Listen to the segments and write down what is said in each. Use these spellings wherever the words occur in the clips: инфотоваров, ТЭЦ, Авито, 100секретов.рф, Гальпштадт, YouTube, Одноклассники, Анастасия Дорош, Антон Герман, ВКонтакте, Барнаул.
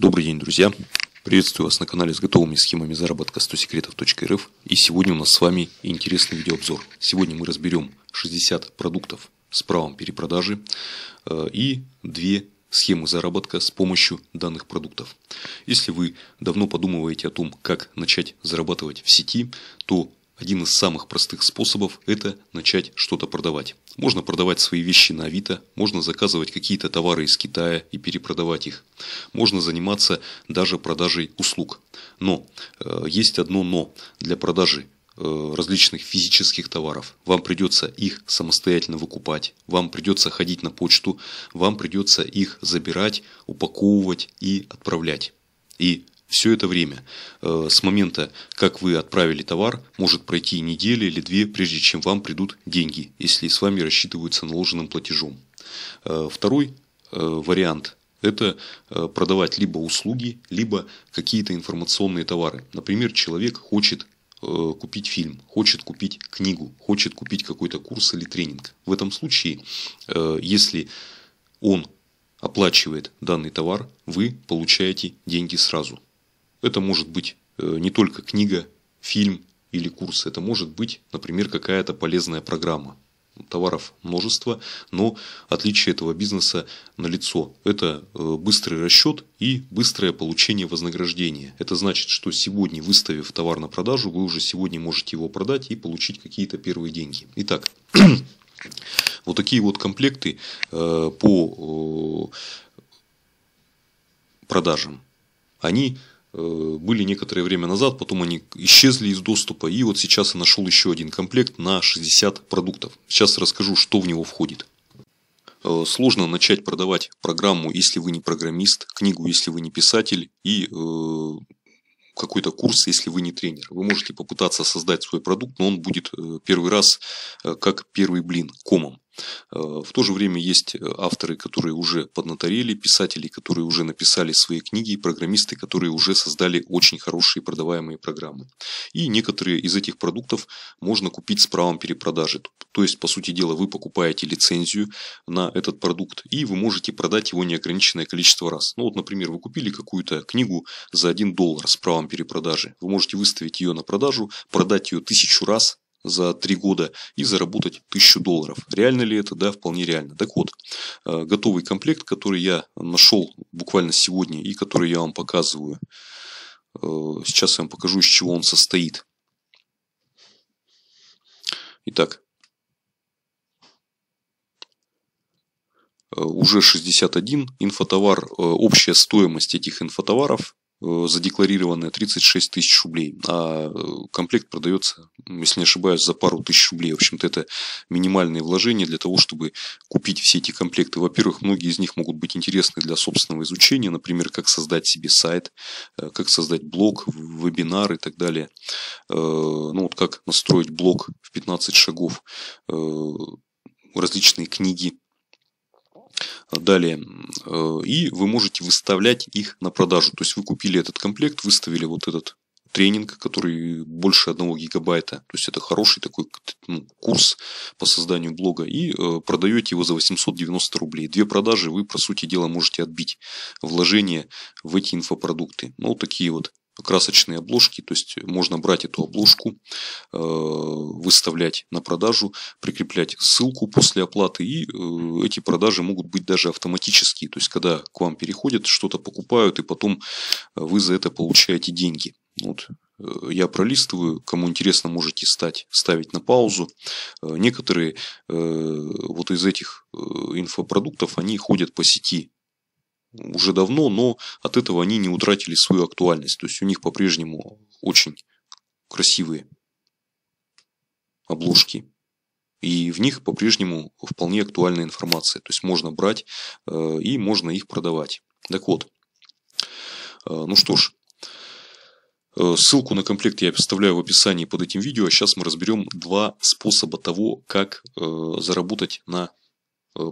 Добрый день, друзья! Приветствую вас на канале с готовыми схемами заработка 100секретов.рф, и сегодня у нас с вами интересный видеообзор. Сегодня мы разберем 60 продуктов с правом перепродажи и 2 схемы заработка с помощью данных продуктов. Если вы давно подумываете о том, как начать зарабатывать в сети, то один из самых простых способов – это начать что-то продавать. Можно продавать свои вещи на Авито, можно заказывать какие-то товары из Китая и перепродавать их. Можно заниматься даже продажей услуг. Но есть одно «но». Для продажи различных физических товаров вам придется их самостоятельно выкупать, вам придется ходить на почту, вам придется их забирать, упаковывать и отправлять. И все это время, с момента, как вы отправили товар, может пройти неделя или две, прежде чем вам придут деньги, если с вами рассчитываются наложенным платежом. Второй вариант – это продавать либо услуги, либо какие-то информационные товары. Например, человек хочет купить фильм, хочет купить книгу, хочет купить какой-то курс или тренинг. В этом случае, если он оплачивает данный товар, вы получаете деньги сразу. Это может быть не только книга, фильм или курс. Это может быть, например, какая-то полезная программа. Товаров множество, но отличие этого бизнеса налицо. Это быстрый расчет и быстрое получение вознаграждения. Это значит, что сегодня, выставив товар на продажу, вы уже сегодня можете его продать и получить какие-то первые деньги. Итак, вот такие вот комплекты по продажам. Они были некоторое время назад, потом они исчезли из доступа, и вот сейчас я нашел еще один комплект на 60 продуктов. Сейчас расскажу, что в него входит. Сложно начать продавать программу, если вы не программист, книгу, если вы не писатель, и какой-то курс, если вы не тренер. Вы можете попытаться создать свой продукт, но он будет первый раз как первый блин комом. В то же время есть авторы, которые уже поднаторели, писатели, которые уже написали свои книги, программисты, которые уже создали очень хорошие продаваемые программы. И некоторые из этих продуктов можно купить с правом перепродажи. То есть, по сути дела, вы покупаете лицензию на этот продукт, и вы можете продать его неограниченное количество раз. Ну вот, например, вы купили какую-то книгу за $1 с правом перепродажи. Вы можете выставить ее на продажу, продать ее 1000 раз за 3 года и заработать $1000. Реально ли это? Да, вполне реально. Так вот, готовый комплект, который я нашел буквально сегодня и который я вам показываю. Сейчас я вам покажу, из чего он состоит. Итак, уже 61 инфотовар. Общая стоимость этих инфотоваров задекларированная 36 тысяч рублей, а комплект продается, если не ошибаюсь, за пару тысяч рублей. В общем-то, это минимальные вложения для того, чтобы купить все эти комплекты. Во-первых, многие из них могут быть интересны для собственного изучения, например, как создать себе сайт, как создать блог, вебинар и так далее. Ну вот как настроить блог в 15 шагов, различные книги. Далее, и вы можете выставлять их на продажу. То есть вы купили этот комплект, выставили вот этот тренинг, который больше 1 гигабайта. То есть это хороший такой курс по созданию блога. И продаете его за 890 рублей. 2 продажи вы, по сути дела, можете отбить вложение в эти инфопродукты. Ну, такие вот красочные обложки, то есть можно брать эту обложку, выставлять на продажу, прикреплять ссылку после оплаты, и эти продажи могут быть даже автоматические, то есть когда к вам переходят, что-то покупают, и потом вы за это получаете деньги. Вот. Я пролистываю, кому интересно, можете ставить на паузу. Некоторые вот из этих инфопродуктов, они ходят по сети уже давно, но от этого они не утратили свою актуальность. То есть у них по-прежнему очень красивые обложки. И в них по-прежнему вполне актуальная информация. То есть можно брать и можно их продавать. Так вот, ну что ж, ссылку на комплект я оставляю в описании под этим видео. А сейчас мы разберем 2 способа того, как заработать на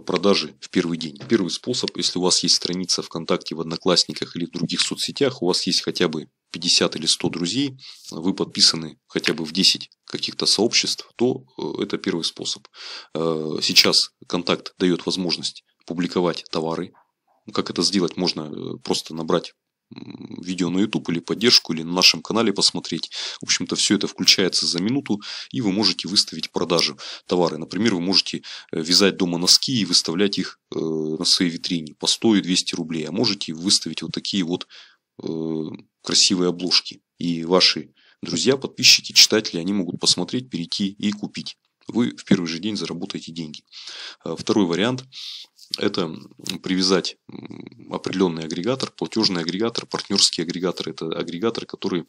продажи в первый день. Первый способ, если у вас есть страница ВКонтакте, в Одноклассниках или в других соцсетях, у вас есть хотя бы 50 или 100 друзей, вы подписаны хотя бы в 10 каких-то сообществ, то это первый способ. Сейчас контакт дает возможность публиковать товары. Как это сделать? Можно просто набрать видео на YouTube или поддержку, или на нашем канале посмотреть. В общем-то, все это включается за минуту, и вы можете выставить продажу товара. Например, вы можете вязать дома носки и выставлять их на своей витрине по 100 и 200 рублей, а можете выставить вот такие вот красивые обложки. И ваши друзья, подписчики, читатели, они могут посмотреть, перейти и купить. Вы в первый же день заработаете деньги. Второй вариант – это привязать определенный агрегатор, платежный агрегатор, партнерский агрегатор. Это агрегатор, который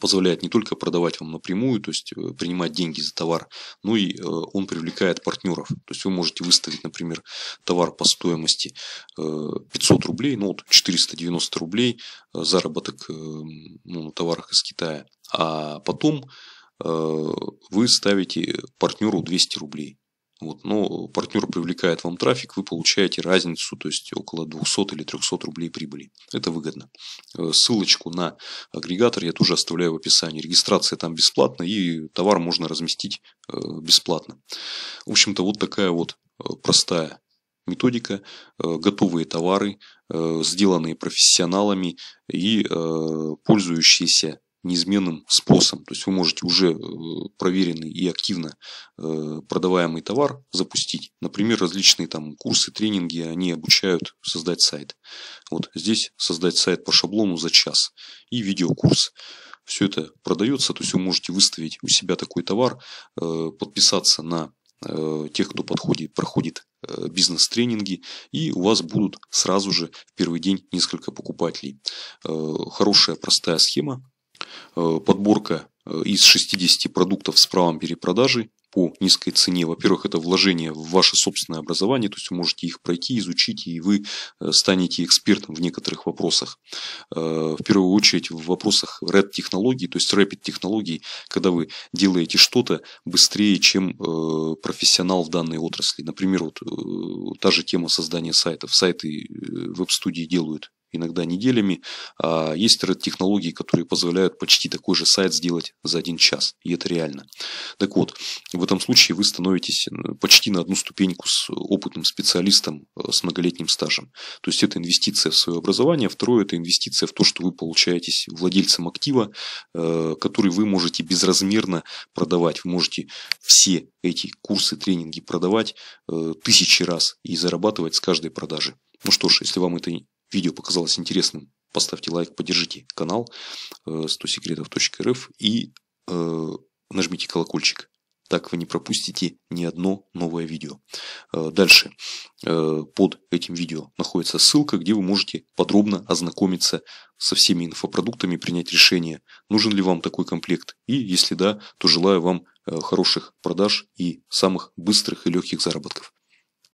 позволяет не только продавать вам напрямую, то есть принимать деньги за товар, но и он привлекает партнеров. То есть вы можете выставить, например, товар по стоимости 500 рублей, ну вот 490 рублей заработок на товарах из Китая, а потом вы ставите партнеру 200 рублей. Вот, но партнер привлекает вам трафик, вы получаете разницу, то есть около 200 или 300 рублей прибыли. Это выгодно. Ссылочку на агрегатор я тоже оставляю в описании. Регистрация там бесплатна, и товар можно разместить бесплатно. В общем-то, вот такая вот простая методика. Готовые товары, сделанные профессионалами и пользующиеся неизменным спросом. То есть вы можете уже проверенный и активно продаваемый товар запустить. Например, различные там курсы, тренинги, они обучают создать сайт. Вот здесь создать сайт по шаблону за час и видеокурс. Все это продается, то есть вы можете выставить у себя такой товар, подписаться на тех, кто проходит бизнес-тренинги, и у вас будут сразу же в первый день несколько покупателей. Хорошая, простая схема. Подборка из 60 продуктов с правом перепродажи по низкой цене. Во-первых, это вложение в ваше собственное образование, то есть вы можете их пройти, изучить, и вы станете экспертом в некоторых вопросах. В первую очередь в вопросах RAD-технологий, то есть Rapid-технологий, когда вы делаете что-то быстрее, чем профессионал в данной отрасли. Например, вот та же тема создания сайтов. Сайты веб-студии делают иногда неделями, а есть технологии, которые позволяют почти такой же сайт сделать за 1 час, и это реально. Так вот, в этом случае вы становитесь почти на одну ступеньку с опытным специалистом с многолетним стажем. То есть это инвестиция в свое образование, второе — это инвестиция в то, что вы получаетесь владельцем актива, который вы можете безразмерно продавать. Вы можете все эти курсы, тренинги продавать тысячи раз и зарабатывать с каждой продажи. Ну что ж, если вам это видео показалось интересным, поставьте лайк, поддержите канал 100секретов.рф и нажмите колокольчик. Так вы не пропустите ни одно новое видео. Дальше под этим видео находится ссылка, где вы можете подробно ознакомиться со всеми инфопродуктами, принять решение, нужен ли вам такой комплект. И если да, то желаю вам хороших продаж и самых быстрых и легких заработков.